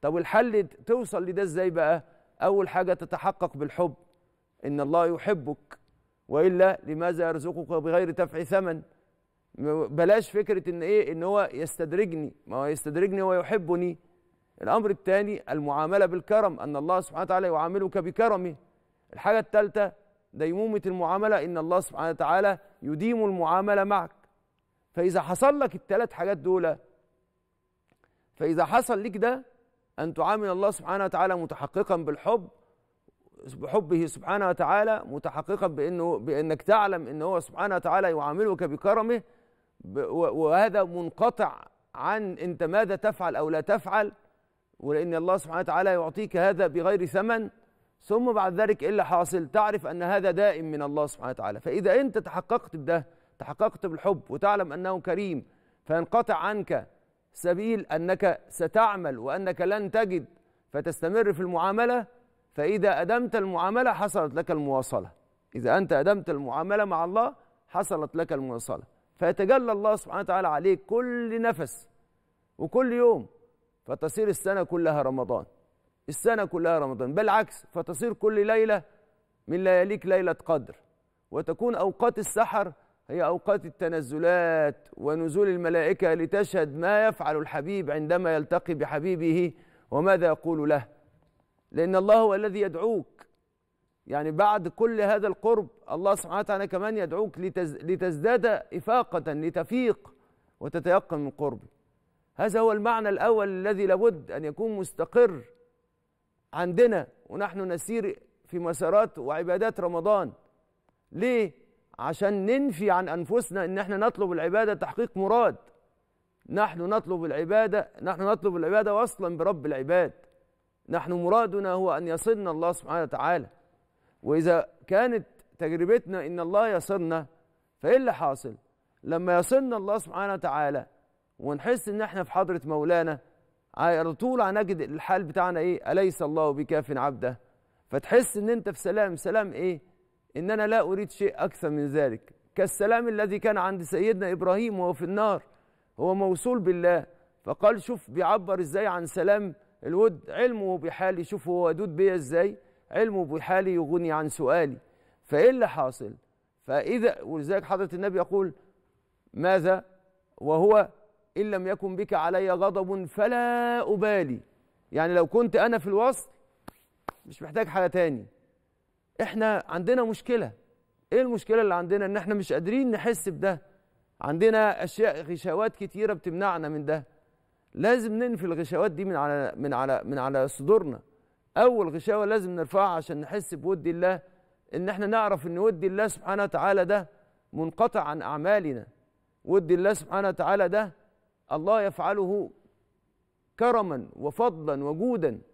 طب الحل توصل لده ازاي بقى؟ اول حاجه تتحقق بالحب، ان الله يحبك، والا لماذا يرزقك بغير دفع ثمن. بلاش فكره ان ايه، ان هو يستدرجني، ما هو يستدرجني ويحبني. الامر الثاني المعامله بالكرم، ان الله سبحانه وتعالى يعاملك بكرمه. الحاجه الثالثه ديمومه المعامله، ان الله سبحانه وتعالى يديم المعامله معك. فاذا حصل لك الثلاث حاجات دول، فاذا حصل لك ده ان تعامل الله سبحانه وتعالى متحققا بالحب، بحبه سبحانه وتعالى، متحققا بانك تعلم ان هو سبحانه وتعالى يعاملك بكرمه، وهذا منقطع عن انت ماذا تفعل او لا تفعل، ولان الله سبحانه وتعالى يعطيك هذا بغير ثمن. ثم بعد ذلك الا حاصل، تعرف ان هذا دائم من الله سبحانه وتعالى. فاذا انت تحققت بده، تحققت بالحب وتعلم انه كريم، فينقطع عنك سبيل انك ستعمل وانك لن تجد، فتستمر في المعامله. فاذا ادمت المعامله حصلت لك المواصله، اذا انت ادمت المعامله مع الله حصلت لك المواصله، فيتجلى الله سبحانه وتعالى عليك كل نفس وكل يوم، فتصير السنه كلها رمضان، السنه كلها رمضان. بالعكس، فتصير كل ليله من لياليك ليله قدر، وتكون اوقات السحر هي أوقات التنزلات ونزول الملائكة لتشهد ما يفعل الحبيب عندما يلتقي بحبيبه وماذا يقول له، لأن الله هو الذي يدعوك. يعني بعد كل هذا القرب الله سبحانه وتعالى كمان يدعوك لتزداد إفاقة، لتفيق وتتيقن من قربه. هذا هو المعنى الأول الذي لابد أن يكون مستقر عندنا ونحن نسير في مسارات وعبادات رمضان. ليه؟ عشان ننفي عن أنفسنا إن احنا نطلب العبادة تحقيق مراد. نحن نطلب العبادة وصلا برب العباد. نحن مرادنا هو أن يصلنا الله سبحانه وتعالى. وإذا كانت تجربتنا إن الله يصلنا، فإيه اللي حاصل؟ لما يصلنا الله سبحانه وتعالى ونحس إن احنا في حضرة مولانا، على طول هنجد الحال بتاعنا إيه؟ أليس الله بكاف عبده. فتحس إن أنت في سلام. سلام إيه؟ إن أنا لا أريد شيء أكثر من ذلك، كالسلام الذي كان عند سيدنا إبراهيم وهو في النار. هو موصول بالله، فقال شوف بيعبر إزاي عن سلام الود، علمه بحالي، شوف هو ودود بيا إزاي، علمه بحالي يغني عن سؤالي. فإيه اللي حاصل؟ فإذا، ولذلك حضرة النبي يقول ماذا؟ وهو إن لم يكن بك علي غضب فلا أبالي. يعني لو كنت أنا في الوصل مش محتاج حاجة تاني. احنا عندنا مشكلة. ايه المشكلة اللي عندنا؟ ان احنا مش قادرين نحس بده. عندنا اشياء، غشاوات كتيرة بتمنعنا من ده. لازم ننفي الغشاوات دي من على صدورنا. اول غشاوة لازم نرفعها عشان نحس بود الله، ان احنا نعرف ان ود الله سبحانه وتعالى ده منقطع عن اعمالنا. ود الله سبحانه وتعالى ده الله يفعله كرما وفضلا وجودا.